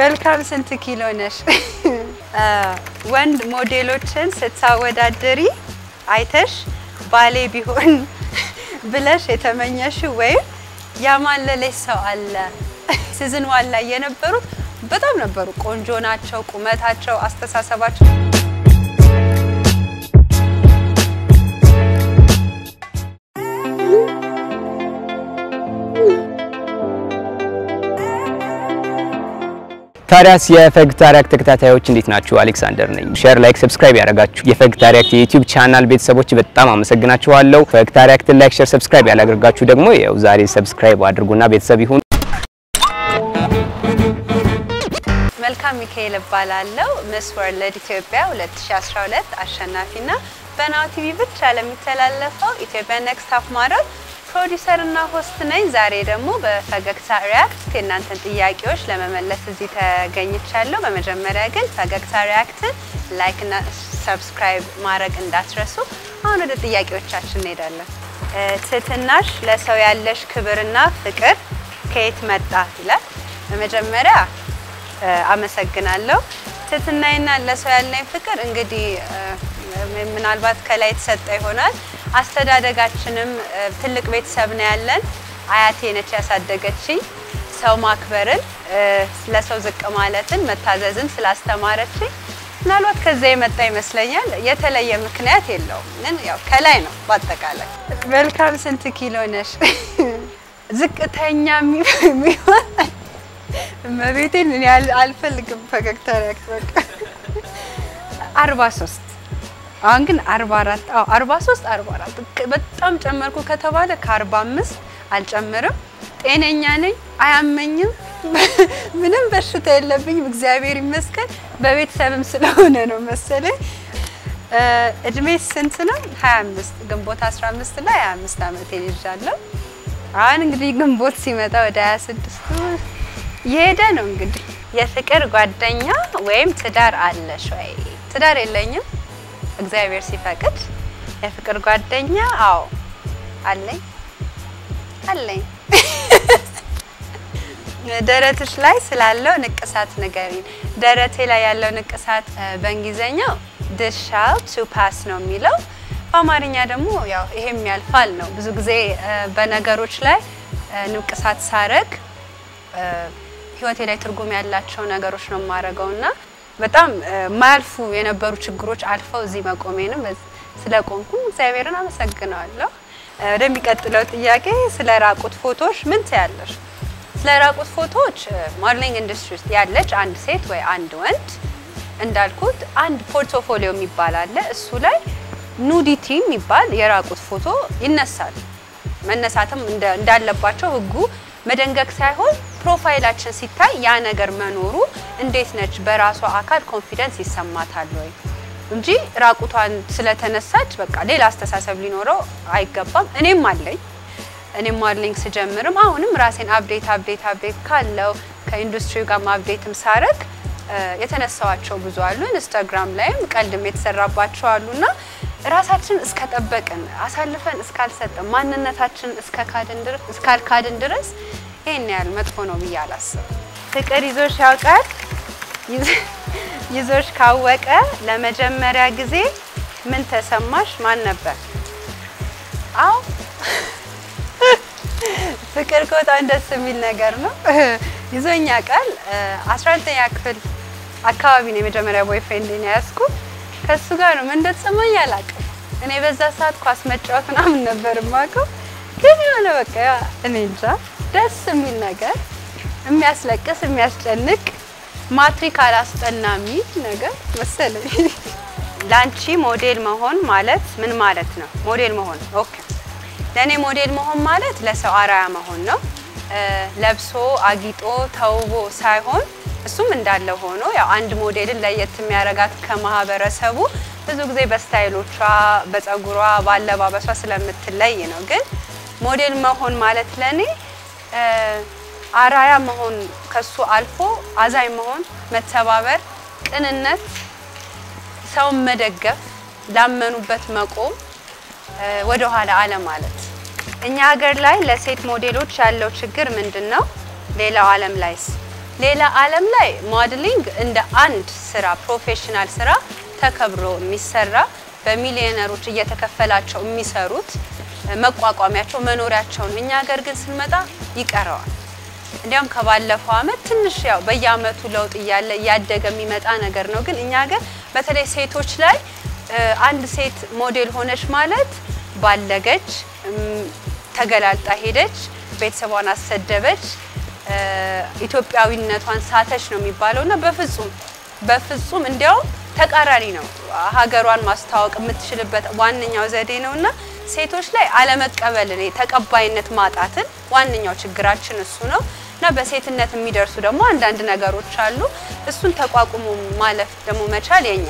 መልካም ስንት ኪሎ ነሽ? ወንድ ሞዴሎችን ስትወዳደሪ አይተሽ ባሌ ቢሆን ብለሽ የተመኘሽው ወይ ያማለለሽ ሰው አለ? ሲዝን ዋላ የነበሩት በጣም ነበሩ ቆንጆ ናቸው ቁመታቸው አስተሳሰባቸው ታዲያስ የፈግ ታሪክ ተከታታዮች እንዴት ናችሁ? አሌክሳንደር ነኝ። ሼር ላይክ ሰብስክራይብ ያደርጋችሁ የፈግ ታሪክ የዩቲዩብ ቻናል ቤተሰቦች በጣም አመሰግናችኋለሁ። ፈግ ታሪክ ላይክ ሼር ሰብስክራይብ ያላደርጋችሁ ደግሞ ያው ዛሬ ሰብስክራይብ አድርጉና ቤተሰብ ይሁን። መልካም ሚካኤል ባላለው ሚስ ወርልድ ኢትዮጵያ 2012 አሸናፊና በናሁ ቲቪ ብቻ ለሚተላለፈው ኢትዮጵያ ኔክስት ሃፍ ማራቶን ፕሮዲዩሰርና ሆስት ነኝ። ዛሬ ደግሞ በፈገግታ ሪአክት እናንተን ጥያቄዎች ለመመለስ እዚህ ተገኝቻለሁ። በመጀመሪያ ግን ፈገግታ ሪአክት ላይክ እና ሰብስክራይብ ማድረግ እንዳትረሱ። አሁን ወደ ጥያቄዎቻችን እንሄዳለን። ትህትናሽ ለሰው ያለሽ ክብርና ፍቅር ከየት መጣ ይላል። በመጀመሪያ አመሰግናለሁ። ትህትናዬና ለሰው ያለኝ ፍቅር እንግዲህ ምናልባት ከላይ ተሰጣ ይሆናል። አስተዳደጋችንም ትልቅ ቤተሰብ ነው ያለን። አያቴ ነች ያሳደገችኝ። ሰው ማክበርን፣ ለሰው ዝቅ ማለትን፣ መታዘዝን ስላስተማረችኝ ምናልባት ከዛ የመጣ ይመስለኛል። የተለየ ምክንያት የለውም። ግን ያው ከላይ ነው በአጠቃላይ። መልካም ስንት ኪሎ ነሽ? ዝቅተኛ የሚሆን መቤቴን አልፈልግም። ፈገግታ ያክበቅ 43 አንግን 44 አዎ 43 44 በጣም ጨመርኩ ከተባለ ከ45 አልጨመረም። ጤነኛ ነኝ፣ አያመኝም፣ ምንም በሽታ የለብኝም እግዚአብሔር ይመስገን። በቤተሰብም ስለሆነ ነው መሰለኝ። እድሜ ስንት ነው? 25 ግንቦት 15 ላይ 25 አመት ይዣለሁ። አሁን እንግዲህ ግንቦት ሲመጣ ወደ 26 ይሄደ ነው። እንግዲህ የፍቅር ጓደኛ ወይም ትዳር አለሽ ወይ? ትዳር የለኝም እግዚአብሔር ሲፈቅድ። የፍቅር ጓደኛ አዎ አለኝ አለኝ። ደረትሽ ላይ ስላለው ንቅሳት ንገሪኝ። ደረቴ ላይ ያለው ንቅሳት በእንግሊዘኛው this shall to pass ነው የሚለው። በአማርኛ ደግሞ ያው ይሄም ያልፋል ነው። ብዙ ጊዜ በነገሮች ላይ ንቅሳት ሳረግ ህይወቴ ላይ ትርጉም ያላቸው ነገሮች ነው ማረጋውና በጣም ማልፉ የነበሩ ችግሮች አልፈው እዚህ መቆሜንም ስለቆንኩ እግዚአብሔርን አመሰግናለሁ። ወደሚቀጥለው ጥያቄ ስለራቁት ፎቶዎች ምን ታያለሽ? ስለራቁት ፎቶዎች ሞዴሊንግ ኢንዱስትሪ ውስጥ ያለች አንድ ሴት ወይ አንድ ወንድ እንዳልኩት አንድ ፖርትፎሊዮ የሚባል አለ። እሱ ላይ ኑዲቲ የሚባል የራቁት ፎቶ ይነሳል። መነሳትም እንዳለባቸው ህጉ መደንገክ ሳይሆን ፕሮፋይላችን ሲታይ ያ ነገር መኖሩ እንዴት ነች በራሷ አካል ኮንፊደንስ ይሰማታል ወይ እንጂ ራቁቷን ስለተነሳች በቃ ሌላ አስተሳሰብ ሊኖረው አይገባም። እኔም ሞዴሊንግ ስጀምርም አሁንም ራሴን አፕዴት ካለው ከኢንዱስትሪው ጋር ማፕዴትም ሳረክ የተነሳዋቸው ብዙ አሉ። ኢንስታግራም ላይም ቀልድም የተሰራባቸው አሉና ራሳችን እስከጠበቅን አሳልፈን እስካልሰጠን ማንነታችን እስካልካድን ድረስ ይሄን ያህል መጥፎ ነው ብዬ አላስብም። ፍቅር ይዞሽ ያውቃል? ይዞሽ ካወቀ ለመጀመሪያ ጊዜ ምን ተሰማሽ? ማን ነበር? አው ፍቅር ቆጣ እንደስ የሚል ነገር ነው። ይዞኝ ያውቃል። 11ኛ ክፍል አካባቢ ነው የመጀመሪያ ቦይፍሬንድ ያስኩ። ከሱ ጋር ነው እንደተሰማኝ አላውቅም። እኔ በዛ ሰዓት ኳስ መጫወት ምናምን ነበር ማቀው። ግን ያለ በቃ እንጃ ደስ የሚል ነገር የሚያስለቅስ የሚያስጨንቅ ማትሪክ አላስጠናሚ ነገር መሰለኝ። ላንቺ ሞዴል መሆን ማለት ምን ማለት ነው? ሞዴል መሆን ኦኬ ለኔ ሞዴል መሆን ማለት ለሰው አራያ መሆን ነው። ለብሶ አጊጦ ተውቦ ሳይሆን እሱም እንዳለ ሆኖ ያው አንድ ሞዴልን ለየት የሚያረጋት ከማህበረሰቡ ብዙ ጊዜ በስታይሎቿ በፀጉሯ ባለባበሷ ስለምትለይ ነው። ግን ሞዴል መሆን ማለት ለኔ አራያ መሆን ከሱ አልፎ አዛይ መሆን፣ መተባበር፣ ቅንነት፣ ሰው መደገፍ፣ ላመኑበት መቆም፣ ወደ ኋላ አለ ማለት። እኛ ሀገር ላይ ለሴት ሞዴሎች ያለው ችግር ምንድነው? ሌላው ዓለም ላይስ ሌላ ዓለም ላይ ሞዴሊንግ እንደ አንድ ስራ ፕሮፌሽናል ስራ ተከብሮ የሚሰራ በሚሊዮነሮች እየተከፈላቸው የሚሰሩት መቋቋሚያቸው መኖሪያቸውን እኛ ሀገር ግን ስንመጣ ይቀራዋል እንዲያም ከባለፈው አመት ትንሽ ያው በየአመቱ ለውጥ ይያለ ያደገ የሚመጣ ነገር ነው ግን እኛ ሀገር በተለይ ሴቶች ላይ አንድ ሴት ሞዴል ሆነች ማለት ባለገች ተገላልጣ ሄደች ቤተሰቧን አሰደበች ኢትዮጵያዊነቷን ሳተች ነው የሚባለውና በፍጹም እንዲያው ተቃራኒ ነው ሀገሯን ማስተዋወቅ የምትችልበት ዋንኛው ዘዴ ነውና ሴቶች ላይ አለመቀበልን ተቀባይነት ማጣትን ዋንኛው ችግራችን እሱ ነውና በሴትነት የሚደርሱ ደግሞ አንዳንድ ነገሮች አሉ እሱን ተቋቁሞ ማለፍ ደግሞ መቻል የኛ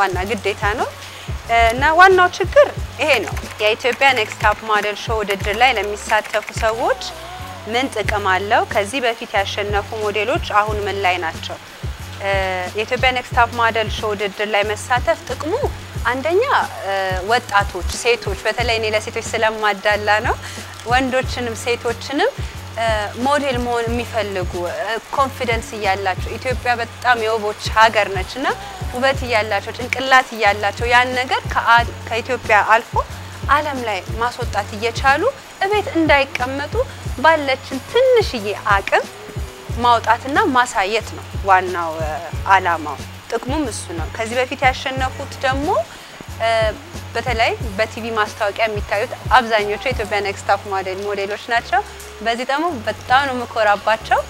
ዋና ግዴታ ነውና ዋናው ችግር ይሄ ነው የኢትዮጵያ ኔክስት ካፕ ሞዴል ሾው ውድድር ላይ ለሚሳተፉ ሰዎች ምን ጥቅም አለው ከዚህ በፊት ያሸነፉ ሞዴሎች አሁን ምን ላይ ናቸው የኢትዮጵያ ኔክስት ካፕ ሞዴል ሾው ውድድር ላይ መሳተፍ ጥቅሙ አንደኛ ወጣቶች ሴቶች በተለይ እኔ ለሴቶች ስለማዳላ ነው ወንዶችንም ሴቶችንም ሞዴል መሆን የሚፈልጉ ኮንፊደንስ ያላቸው ኢትዮጵያ በጣም የውቦች ሀገር ነችና ውበት ያላቸው ጭንቅላት ያላቸው ያን ነገር ከኢትዮጵያ አልፎ ዓለም ላይ ማስወጣት እየቻሉ እቤት እንዳይቀመጡ ባለችን ትንሽዬ አቅም ማውጣትና ማሳየት ነው ዋናው አላማው ጥቅሙም እሱ ነው ከዚህ በፊት ያሸነፉት ደግሞ በተለይ በቲቪ ማስታወቂያ የሚታዩት አብዛኞቹ የኢትዮጵያ ኔክስት ካፕ ሞዴሎች ናቸው በዚህ ደግሞ በጣም ነው መኮራባቸው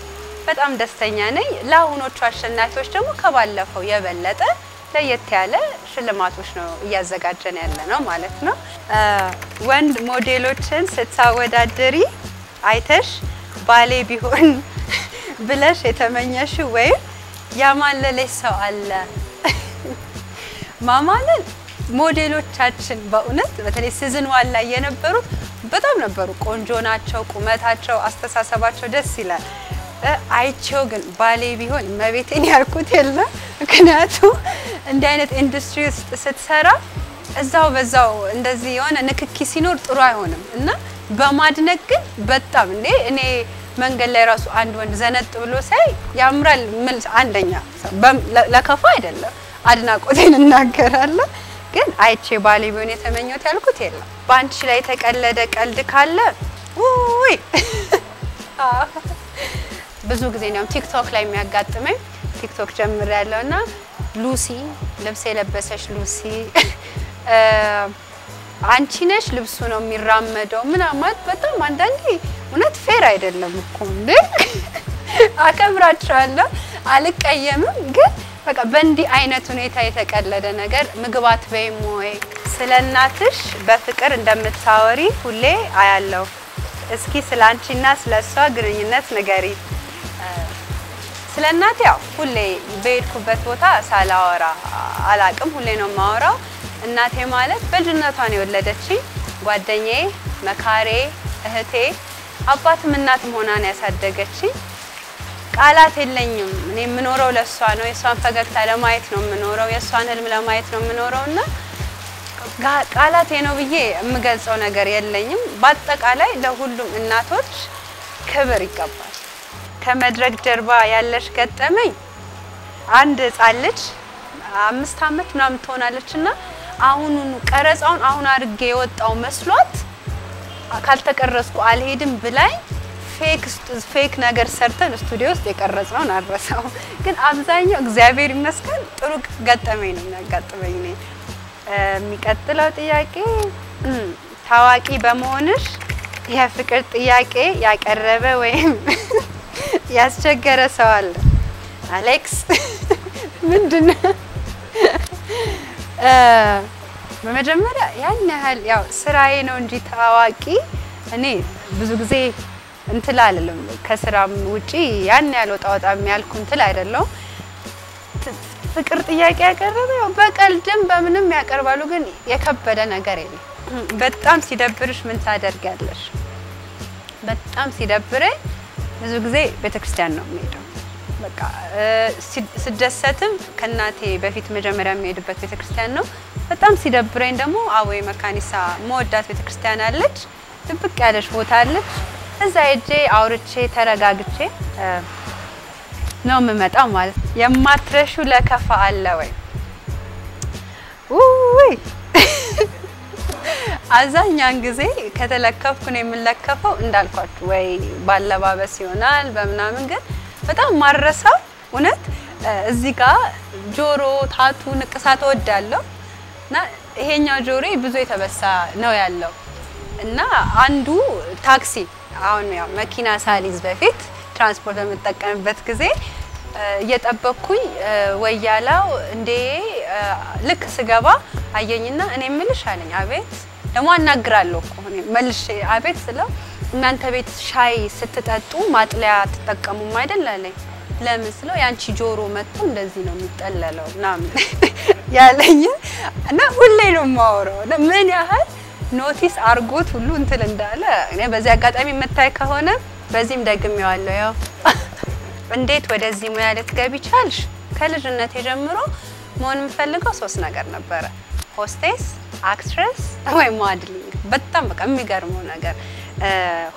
በጣም ደስተኛ ነኝ ለአሁኖቹ አሸናፊዎች ደግሞ ከባለፈው የበለጠ ለየት ያለ ሽልማቶች ነው ያዘጋጀን ያለነው ማለት ነው ወንድ ሞዴሎችን ስትሳወዳደሪ አይተሽ ባሌ ቢሆን ብለሽ የተመኘሽው ወይ ያማለለሽ ሰው አለ ማማለል ሞዴሎቻችን በእውነት በተለይ ሲዝን 1 ላይ የነበሩት በጣም ነበሩ ቆንጆ ናቸው ቁመታቸው አስተሳሰባቸው ደስ ይላል አይቼው ግን ባሌ ቢሆን መቤቴን ያልኩት የለ ምክንያቱም እንደ አይነት ኢንዱስትሪ ውስጥ ስትሰራ እዛው በዛው እንደዚህ የሆነ ንክኪ ሲኖር ጥሩ አይሆንም እና በማድነቅ ግን በጣም እኔ መንገድ ላይ ራሱ አንድ ወንድ ዘነጥ ብሎ ሳይ ያምራል ምን አንደኛ ለከፋ አይደለም አድናቆቴን እናገራለሁ ግን አይቼ ባሌ ቢሆን የተመኘሁት ያልኩት የለ ባንቺ ላይ ተቀለደ ቀልድ ካለ ውይ ብዙ ጊዜ ነው ቲክቶክ ላይ የሚያጋጥመኝ ቲክቶክ ጀምር ያለውና ሉሲ ልብስ የለበሰች ሉሲ አንቺ ነሽ ልብሱ ነው የሚራመደው ምናማት በጣም አንዳንዴ እውነት ፌር አይደለም እኮ እንዴ አከብራችኋለሁ አልቀየምም ግን በቃ በእንዲህ አይነት ሁኔታ የተቀለደ ነገር ምግባት በይሞይ ስለናትሽ በፍቅር እንደምታወሪ ሁሌ አያለው እስኪ ስላንቺና ስለሷ ግንኙነት ንገሪ ስለናት ያው ሁሌ በሄድኩበት ቦታ ሳላወራ አላቅም ሁሌ ነው ማወራው እናቴ ማለት በልጅነቷ ነው የወለደችኝ ጓደኛዬ መካሬ እህቴ አባትም እናትም ሆና ነው ያሳደገችኝ ቃላት የለኝም እኔ ምኖረው ለሷ ነው የሷን ፈገግታ ለማየት ነው ምኖረው የሷን ህልም ለማየት ነው ምኖረውና ቃላቴ ነው ብዬ የምገልጸው ነገር የለኝም በአጠቃላይ ለሁሉም እናቶች ክብር ይገባል ከመድረክ ጀርባ ያለሽ ገጠመኝ አንድ ጻልች 5 አመት ምናምን ትሆናለችና አሁን ቀረጻውን አሁን አድርጌ የወጣው መስሏት ካልተቀረጽኩ አልሄድም ብላይ ፌክ ነገር ሰርተን ስቱዲዮ ውስጥ የቀረጽነውን አረሳው ግን አብዛኛው እግዚአብሔር ይመስገን ጥሩ ገጠመኝ ነው ያጋጠመኝ ነው የሚቀጥለው ጥያቄ ታዋቂ በመሆንሽ የፍቅር ጥያቄ ያቀረበ ወይም ያስቸገረ ሰው አለ አሌክስ ምንድነው በመጀመሪያ ያን ያህል ያው ስራዬ ነው እንጂ ታዋቂ እኔ ብዙ ጊዜ እንትላልልም ከስራም ውጪ ያን ያህል ወጣም ያልኩ እንትን አይደለም ፍቅር ጥያቄ ያቀርበው ያው በቀልድም በምንም ያቀርባሉ ግን የከበደ ነገር የለም በጣም ሲደብርሽ ምን ታደርጋለሽ በጣም ሲደብረኝ ብዙ ጊዜ ቤተክርስቲያን ነው የምሄደው በቃ ስደሰትም ከናቴ በፊት መጀመሪያ የምሄድበት ቤተክርስቲያን ነው በጣም ሲደብረኝ ደግሞ አወይ መካኒሳ ሞዳት ቤተክርስቲያን አለች ጥብቅ ያለሽ ቦታ አለች እዛ ሄጄ አውርቼ ተረጋግቼ ነው መመጣው ማለት የማትረሹ ለከፋ አለ ወይ ውይ አዛኛን ግዜ ከተለከፍኩ ነው የምለከፈው እንዳልኳችሁ ወይ ባለባበስ ይሆናል በመናምን ግን በጣም ማረሰው እነት እዚህ ጋር ጆሮ ታቱ ንቅሳት ወዳለው እና ይሄኛው ጆሬ ብዙ የተበሳ ነው ያለው እና አንዱ ታክሲ አሁን ያው መኪና ሳሊዝ በፊት ትራንስፖርት በመጠቀምበት ጊዜ እየጠበቅኩኝ ወያላው እንዴ ልክ ስገባ አየኝና እኔ ምንሽ አለኝ አቤት ደሞ አናግራለሁ እኮ እኔ መልሽ አቤት ስለው እናንተ ቤት ሻይ ስትጠጡ ማጥለያ ተጠቀሙም አይደል አለኝ ለምስለው ያንቺ ጆሮ መጥቶ እንደዚህ ነው የሚጠለለው ናምን ያለኝ እና ሁሌ ነው ማወራው ምን ያህል ኖቲስ አርጎት ሁሉ እንትን እንዳለ እኔ በዚህ አጋጣሚ መታይ ከሆነ በዚህም ደግሜው አለው ያው እንዴት ወደዚህ ሙያ ልትገቢ ቻልሽ ከልጅነት ጀምሮ ምን ምፈልገው ሶስት ነገር ነበር ሆስቴስ አክትረስ ወይ ሞዴሊንግ በጣም በቃ የሚገርመው ነገር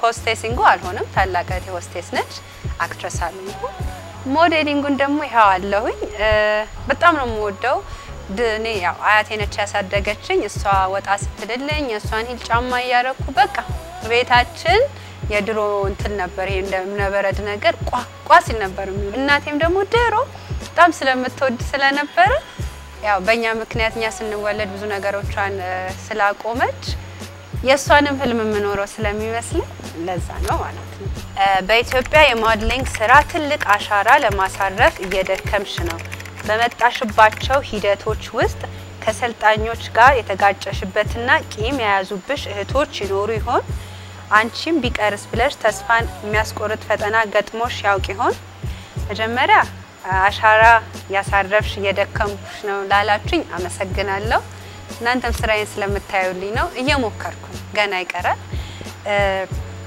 ሆስቴሲንግ አልሆነም ታላቀት ሆስቴስ ነች አክትረስ አልሆነም ሞዴሊንግን ደግሞ ይሄው አለሁኝ በጣም ነው የምወደው ድኔ ያው አያቴ ነች ያሳደገችኝ እሷ ወጣ ስትልልኝ እሷን ሂል ጫማ ያያረኩ በቃ ቤታችን የድሮ እንትን ነበር ይሄ እንደነበረድ ነገር ቋቋስ ነበር እናቴም ደግሞ ድሮ በጣም ስለምትወድ ስለነበረ ያው በእኛ ምክንያትኛ ስንወለድ ብዙ ነገሮችን ስላቆመች የሷንም ህልም ምኖረው ስለሚመስል ለዛ ነው ማለት ነው በኢትዮጵያ የሞዴሊንግ ስራ ትልቅ አሻራ ለማሳረፍ እየደከምሽ ነው በመጣሽባቸው ሂደቶች ውስጥ ከሰልጣኞች ጋር የተጋጨሽበትና ቂም ያያዙብሽ እህቶች ይኖሩ ይሆን አንቺም ቢቀርስ ብለሽ ተስፋን የሚያስቆርጥ ፈተና ገጥሞሽ ያውቅ ይሆን መጀመሪያ አሻራ ያሳረፍሽ የደከምኩሽ ነው ላላችሁኝ አመሰግናለሁ እናንተም ስራዬን ስለምታዩልኝ ነው እየሞከርኩ ገና ይቀራል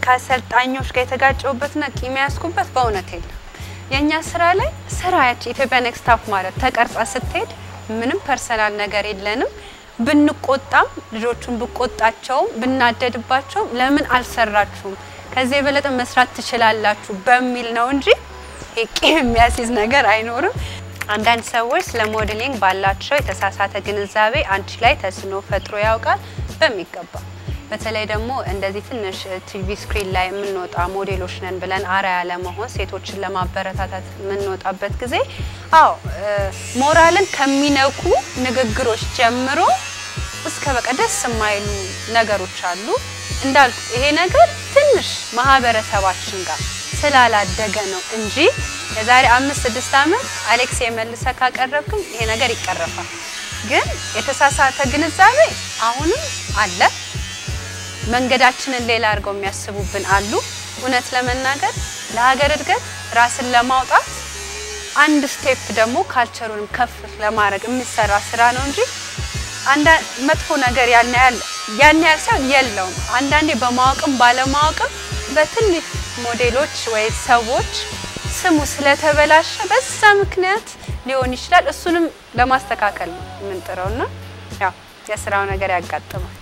ከሰልጣኞች ጋር የተጋጨውበትና ቂም ያስኩበት በእውነት ነው የኛ ስራ ላይ ስራያች ኢትዮጵያ ኔክስት ስታፍ ማለት ተቀርጻ ስትሄድ ምንም ፐርሰናል ነገር የለንም ብንቆጣም ልጆቹን ብቆጣቸው ብናደድባቸው ለምን አልሰራችሁ ከዚህ በለጠ መስራት ትችላላችሁ በሚል ነው እንጂ ቂም ያሲዝ ነገር አይኖርም አንዳንድ ሰዎች ስለ ሞዴሊንግ ባላቸው የተሳሳተ ግንዛቤ አንቺ ላይ ተስኖ ፈጥሮ ያውቃል በሚገባ በተለይ ደግሞ እንደዚህ ትንሽ ቲቪ ስክሪን ላይ ምንወጣ ሞዴሎች ነን ብለን አራያ ለመሆን ሴቶችን ለማበረታታት ምንወጣበት ጊዜ አዎ ሞራልን ከሚነኩ ንግግሮች ጀምሮ እስከ በቃ ደስ የማይሉ ነገሮች አሉ እንዳልኩ ይሄ ነገር ትንሽ ማህበረሰባችን ጋር ስላላደገ ነው እንጂ የዛሬ 5-6 ዓመት አሌክስ የመልሰ ካቀረብኩኝ ይሄ ነገር ይቀርፋል ግን የተሳሳተ ግንዛቤ አሁንም አለ መንገዳችንን ሌላ አድርገው የሚያስቡብን አሉ እውነት ለመናገር ለሀገር እድገት ራስን ለማውጣት አንድ ስቴፕ ደግሞ ካልቸሩን ከፍ ለማድረግ የሚሰራ ስራ ነው እንጂ አንድ መጥፎ ነገር ያን ያህል ሰው የለውም አንዳንዴ በማወቅም ባለማወቅም በትልቅ ሞዴሎች ወይ ሰዎች ስሙ ስለተበላሸ በዛ ምክንያት ሊሆን ይችላል እሱንም ለማስተካከል ምን ጥረውና ያው የስራው ነገር ያጋጥማል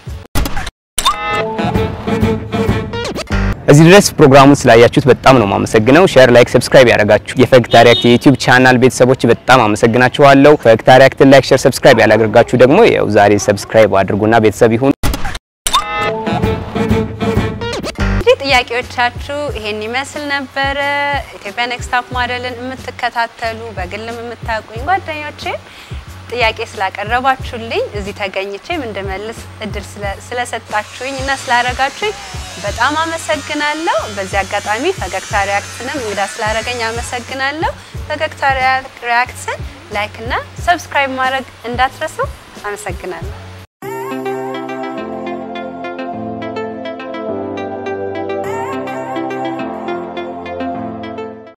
እዚህ ድረስ ፕሮግራሙን ስላያችሁት በጣም ነው ማመሰግነው ሼር ላይክ ሰብስክራይብ ያደርጋችሁ የፈገግታ ሪአክት የዩቲዩብ ቻናል ቤተሰቦች በጣም አመሰግናችኋለሁ ፈገግታ ሪአክት ላይክ ሼር ሰብስክራይብ ያላደረጋችሁ ደግሞ ያው ዛሬ ሰብስክራይብ አድርጉና ቤተሰብ ይሁን ጥያቄዎቻችሁ ይሄን ይመስል ነበር ኢትዮጵያ ኔክስት ስታፍ ሞዴልን የምትከታተሉ በግልም የምታውቁኝ ጓደኞቼ ጥያቄ ስላቀረባችሁልኝ እዚህ ተገኝቼም እንደመልስ እድል ስለሰጣችሁኝና ስላረጋችሁኝ በጣም አመሰግናለሁ በዚህ አጋጣሚ ፈገግታ ሪአክትንም እንግዳ ስላረጋኝ አመሰግናለሁ ፈገግታ ሪአክትን ላይክ እና ሰብስክራይብ ማድረግ እንዳትረሱ አመሰግናለሁ